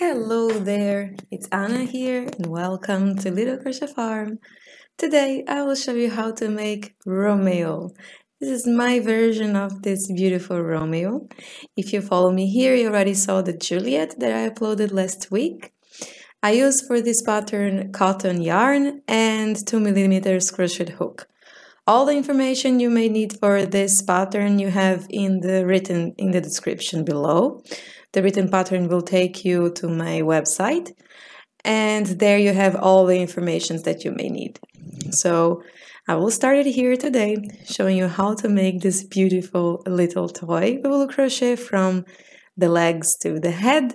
Hello there, it's Anna here and welcome to Little Crochet Farm. Today I will show you how to make Romeo. This is my version of this beautiful Romeo. If you follow me here, you already saw the Juliet that I uploaded last week. I use for this pattern cotton yarn and 2mm crochet hook. All the information you may need for this pattern you have in the description below. The written pattern will take you to my website, and there you have all the information that you may need. So I will start it here today, showing you how to make this beautiful little toy. We will crochet from the legs to the head,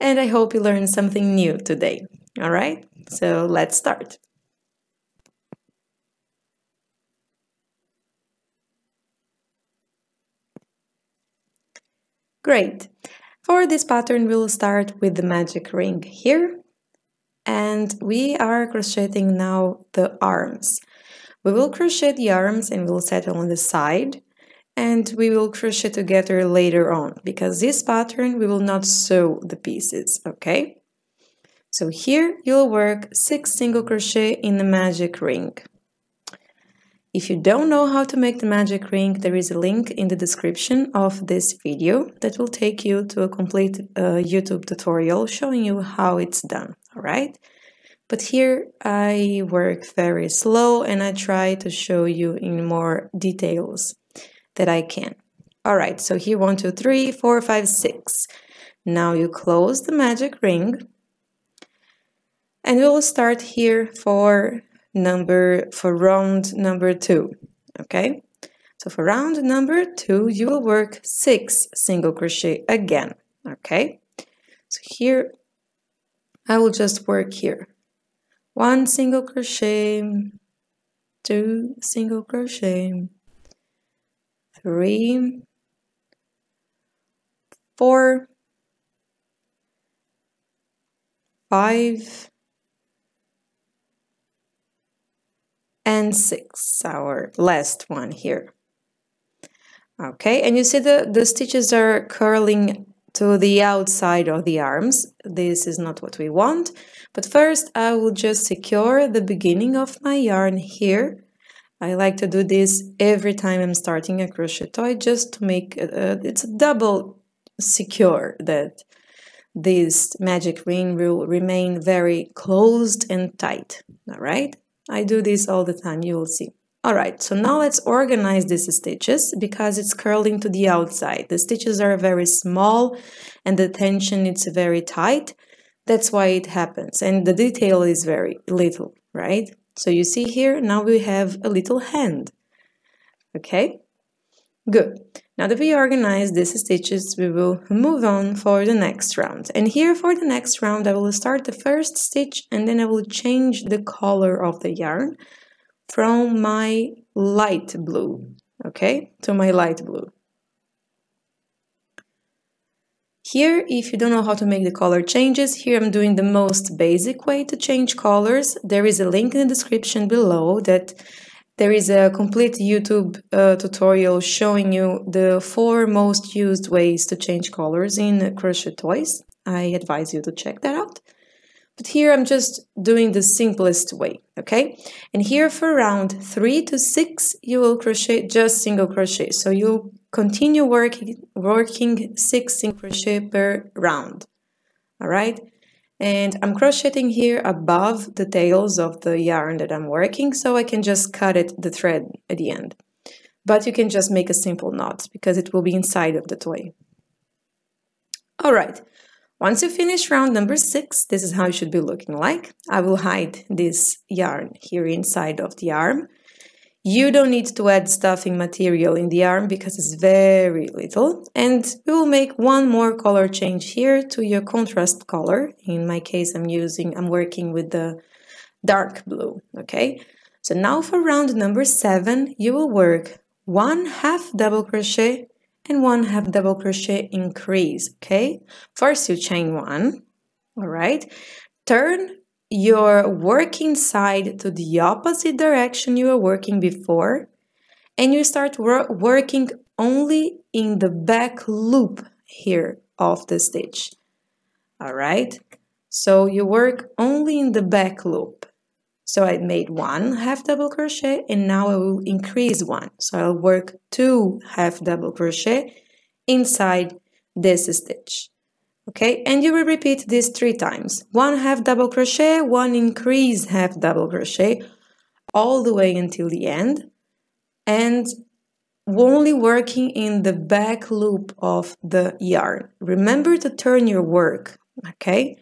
and I hope you learned something new today. All right, so let's start. Great. For this pattern, we'll start with the magic ring here, and we are crocheting now the arms. We will crochet the arms and we'll settle on the side, and we will crochet together later on, because this pattern we will not sew the pieces, okay? So here you'll work 6 single crochet in the magic ring. If you don't know how to make the magic ring, there is a link in the description of this video that will take you to a complete YouTube tutorial showing you how it's done, alright? But here I work very slow and I try to show you in more details that I can. Alright, so here 1, 2, 3, 4, 5, 6. Now you close the magic ring and we will start here for round number 2, okay? So for round number 2, you will work 6 single crochet again, okay? So here, I will just work here. 1 single crochet, 2 single crochet, 3, 4, 5, and 6, our last one here. Okay, and you see the stitches are curling to the outside of the arms. This is not what we want, but first I will just secure the beginning of my yarn here. I like to do this every time I'm starting a crochet toy, just to make it's double secure that this magic ring will remain very closed and tight, all right? I do this all the time, you will see. Alright, so now let's organize these stitches, because it's curling to the outside. The stitches are very small and the tension is very tight. That's why it happens, and the detail is very little, right? So you see here, now we have a little hand. Okay? Good. Now that we organize these stitches, we will move on for the next round. And here for the next round, I will start the first stitch and then I will change the color of the yarn from my light blue, okay, to my light blue. Here, if you don't know how to make the color changes, here I'm doing the most basic way to change colors. There is a link in the description below that there is a complete YouTube tutorial showing you the 4 most used ways to change colors in crochet toys. I advise you to check that out. But here I'm just doing the simplest way, okay? And here for round 3 to 6, you will crochet just single crochet. So you'll continue working 6 single crochet per round, all right? And I'm crocheting here above the tails of the yarn that I'm working, so I can just cut it, the thread at the end. But you can just make a simple knot, because it will be inside of the toy. Alright, once you finish round number 6, this is how it should be looking like. I will hide this yarn here inside of the arm. You don't need to add stuffing material in the arm because it's very little, and we will make one more color change here to your contrast color. In my case, I'm working with the dark blue, okay? So now for round number 7, you will work 1/2 double crochet and 1/2 double crochet increase, okay? First you chain 1, all right? Turn your working side to the opposite direction you were working before, and you start working only in the back loop here of the stitch. all right? So you work only in the back loop. So I made one half double crochet and now I will increase one. So I'll work two half double crochet inside this stitch. Okay, and you will repeat this three times. One half double crochet, one increase half double crochet, all the way until the end. And only working in the back loop of the yarn. Remember to turn your work, okay?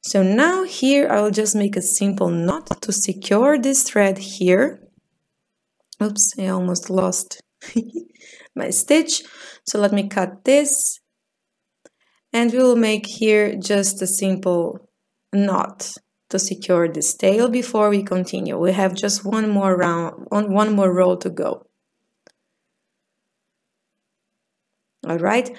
So now here I will just make a simple knot to secure this thread here. Oops, I almost lost my stitch. So let me cut this. And we will make here just a simple knot to secure this tail before we continue. We have just one more round, one more row to go. All right.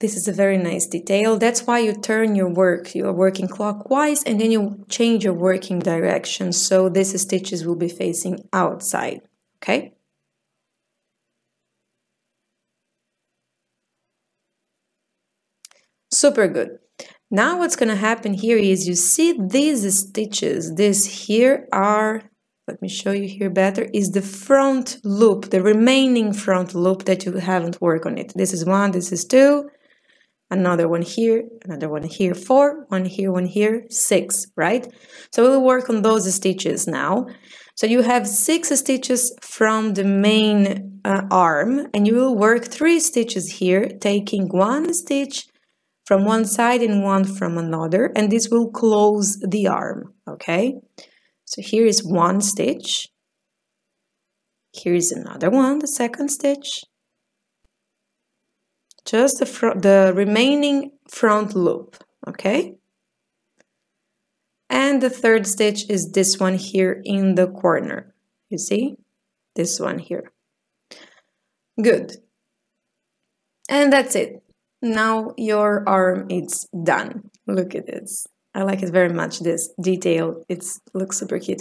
This is a very nice detail. That's why you turn your work. You are working clockwise and then you change your working direction. So these stitches will be facing outside, okay? Super good. Now what's going to happen here is you see these stitches. These here are, let me show you here better, is the front loop, the remaining front loop that you haven't worked on it. This is one, this is two, another one here, four, one here, six, right? So we'll work on those stitches now. So you have six stitches from the main arm and you will work three stitches here, taking one stitch from one side and one from another, and this will close the arm, okay? So here is one stitch, here is another one, the second stitch, just the remaining front loop, okay? And the third stitch is this one here in the corner, you see? This one here. Good. And that's it. Now your arm is done. Look at this. I like it very much, this detail. It looks super cute.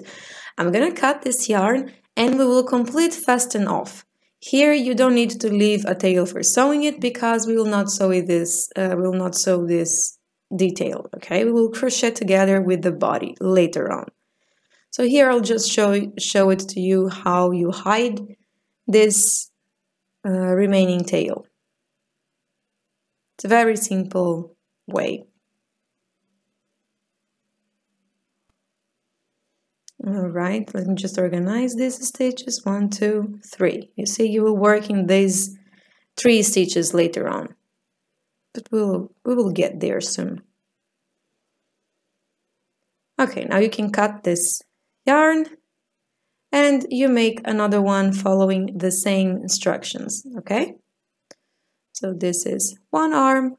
I'm gonna cut this yarn and we will complete fasten off. Here you don't need to leave a tail for sewing it because we will not sew this, detail, okay? We will crochet together with the body later on. So here I'll just show it to you how you hide this remaining tail. It's a very simple way. All right, let me just organize these stitches. One, two, three. You see, you will work in these three stitches later on. But we will get there soon. Okay, now you can cut this yarn. And you make another one following the same instructions, okay? So this is one arm,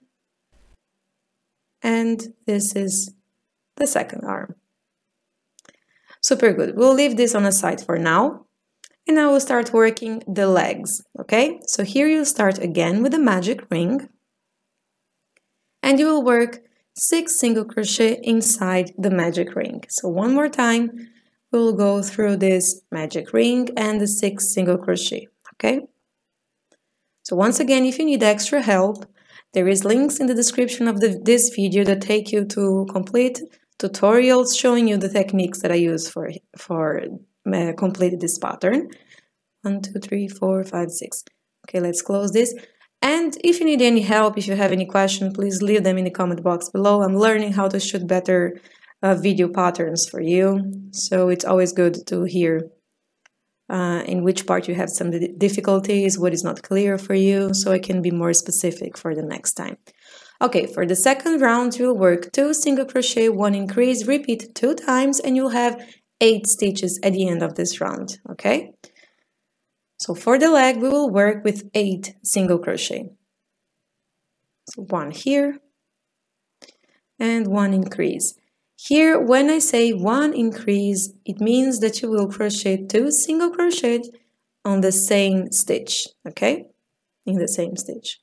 and this is the second arm. Super good. We'll leave this on the side for now, and I will start working the legs, okay? So here you'll start again with the magic ring, and you will work six single crochet inside the magic ring. So one more time, we'll go through this magic ring and the six single crochet, okay? So once again, if you need extra help, there is links in the description of this video that take you to complete tutorials showing you the techniques that I use for completing this pattern. 1, 2, 3, 4, 5, 6. Okay, let's close this. And if you need any help, if you have any question, please leave them in the comment box below. I'm learning how to shoot better video patterns for you. So it's always good to hear in which part you have some difficulties, what is not clear for you, so I can be more specific for the next time. Okay, for the second round, you'll work two single crochet, one increase, repeat two times, and you'll have 8 stitches at the end of this round, okay? So for the leg, we will work with 8 single crochet. So one here, and one increase. Here, when I say one increase, it means that you will crochet two single crochets on the same stitch, okay? In the same stitch.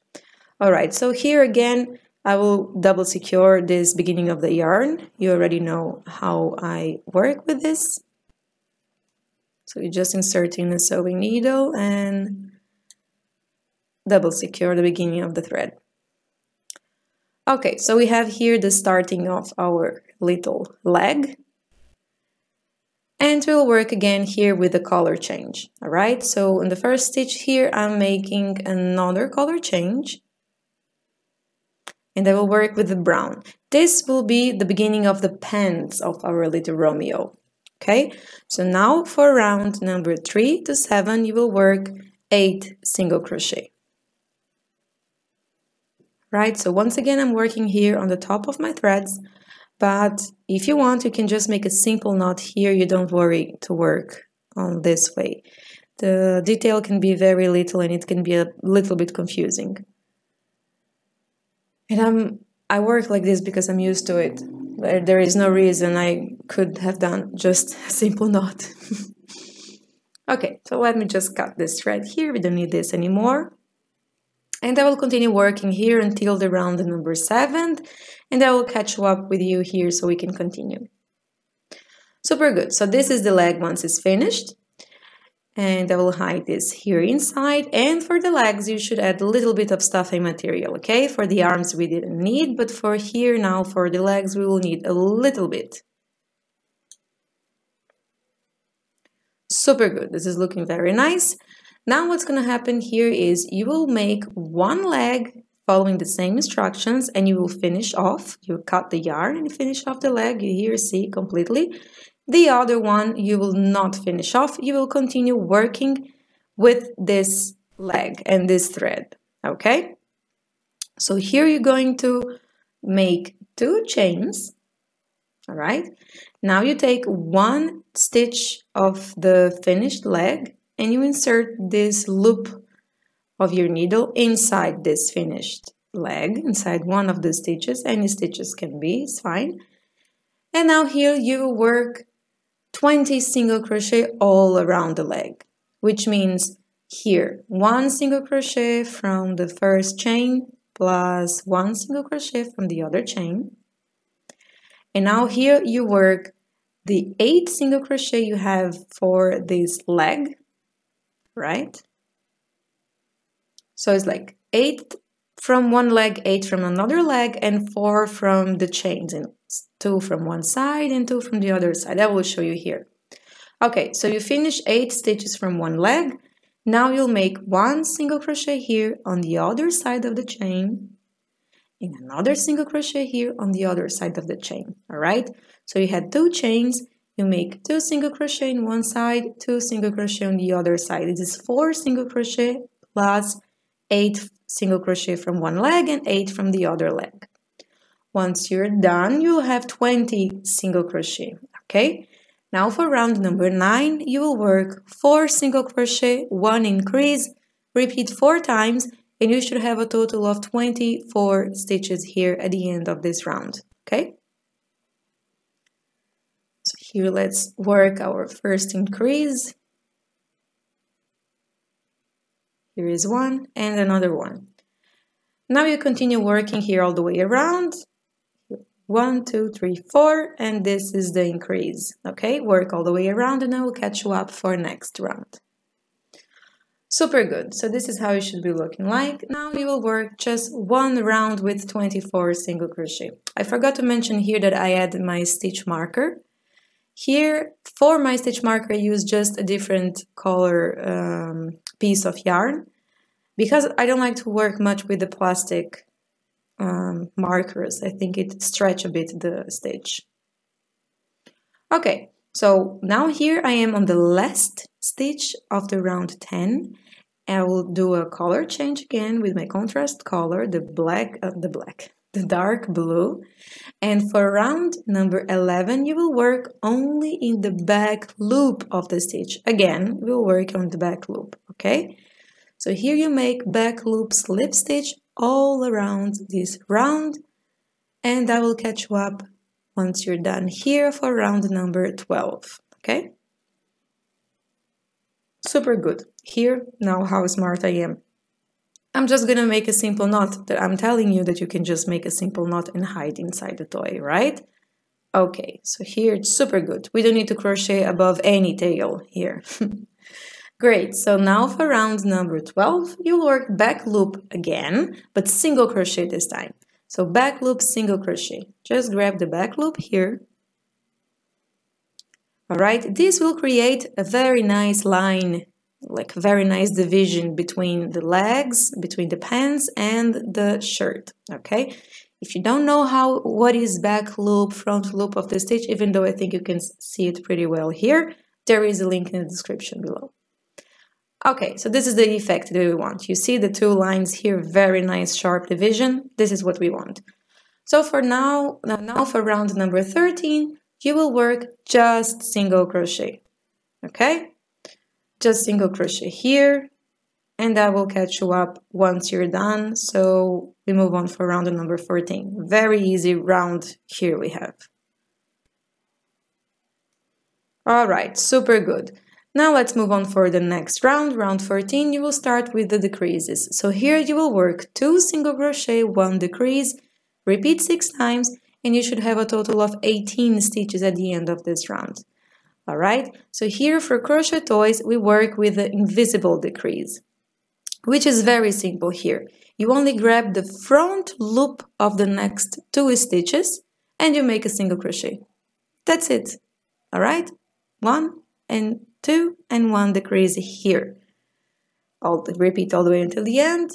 All right, so here again, I will double secure this beginning of the yarn. You already know how I work with this. So you just insert in a sewing needle and double secure the beginning of the thread. Okay, so we have here the starting of our little leg. And we'll work again here with the color change. All right, so in the first stitch here, I'm making another color change. And I will work with the brown. This will be the beginning of the pants of our little Romeo. Okay, so now for round number 3 to 7, you will work 8 single crochet. Right, so once again, I'm working here on the top of my threads. But if you want, you can just make a simple knot here. You don't worry to work on this way. The detail can be very little and it can be a little bit confusing. And I work like this because I'm used to it. There is no reason I could have done just a simple knot. Okay, so let me just cut this thread here. We don't need this anymore. And I will continue working here until the round number 7, and I will catch up with you here so we can continue. Super good. So this is the leg once it's finished. And I will hide this here inside. And for the legs, you should add a little bit of stuffing material, okay? For the arms, we didn't need, but for here now, for the legs, we will need a little bit. Super good. This is looking very nice. Now what's going to happen here is you will make one leg following the same instructions and you will finish off. You cut the yarn and finish off the leg. You here see completely. The other one you will not finish off. You will continue working with this leg and this thread. Okay? So here you're going to make 2 chains. All right? Now you take one stitch of the finished leg. And you insert this loop of your needle inside this finished leg, inside one of the stitches. Any stitches can be, it's fine. And now here you work 20 single crochet all around the leg, which means here 1 single crochet from the first chain plus 1 single crochet from the other chain. And now here you work the 8 single crochet you have for this leg. Right? So it's like 8 from one leg, 8 from another leg, and 4 from the chains, and 2 from one side and 2 from the other side. I will show you here. Okay, so you finish 8 stitches from one leg. Now you'll make 1 single crochet here on the other side of the chain, and another single crochet here on the other side of the chain. All right? So you had 2 chains. You make 2 single crochet in one side, 2 single crochet on the other side. It is 4 single crochet plus 8 single crochet from one leg and 8 from the other leg. Once you're done, you'll have 20 single crochet, okay? Now for round number 9, you will work 4 single crochet, 1 increase, repeat 4 times, and you should have a total of 24 stitches here at the end of this round, okay? Here, let's work our first increase. Here is 1 and another 1. Now you continue working here all the way around. 1, 2, 3, 4, and this is the increase. Okay, work all the way around and I will catch you up for next round. Super good. So this is how you should be looking like. Now you will work just one round with 24 single crochet. I forgot to mention here that I added my stitch marker. Here, for my stitch marker, I use just a different color piece of yarn because I don't like to work much with the plastic markers. I think it stretches a bit the stitch. Okay, so now here I am on the last stitch of the round 10. I will do a color change again with my contrast color, the dark blue, and for round number 11 you will work only in the back loop of the stitch. Again, we'll work on the back loop, okay? So here you make back loop slip stitch all around this round, and I will catch you up once you're done here for round number 12, okay? Super good. Here, now how smart I am. I'm just gonna make a simple knot. I'm telling you that you can just make a simple knot and hide inside the toy, right? Okay, so here it's super good. We don't need to crochet above any tail here. Great, so now for round number 12, you work back loop again, but single crochet this time. So back loop, single crochet. Just grab the back loop here. All right, this will create a very nice line, like very nice division between the legs, between the pants and the shirt, okay? If you don't know how, what is back loop, front loop of the stitch, even though I think you can see it pretty well here, there is a link in the description below. Okay, so this is the effect that we want. You see the two lines here, very nice sharp division. This is what we want. So for now for round number 13, you will work just single crochet, okay? Just single crochet here, and I will catch you up once you're done. So we move on for round number 14. Very easy round here we have. All right, super good. Now let's move on for the next round, round 14. You will start with the decreases. So here you will work 2 single crochet, 1 decrease, repeat 6 times, and you should have a total of 18 stitches at the end of this round. All right, so here for crochet toys, we work with the invisible decrease, which is very simple here. You only grab the front loop of the next 2 stitches and you make a single crochet. That's it. All right, 1 and 2 and 1 decrease here. Repeat all the way until the end.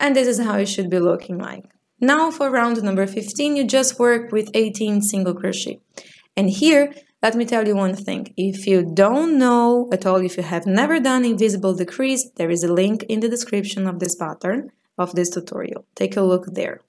And this is how it should be looking like. Now for round number 15, you just work with 18 single crochet. And here, let me tell you one thing. If you don't know at all, if you have never done invisible decrease, there is a link in the description of this pattern, of this tutorial. Take a look there.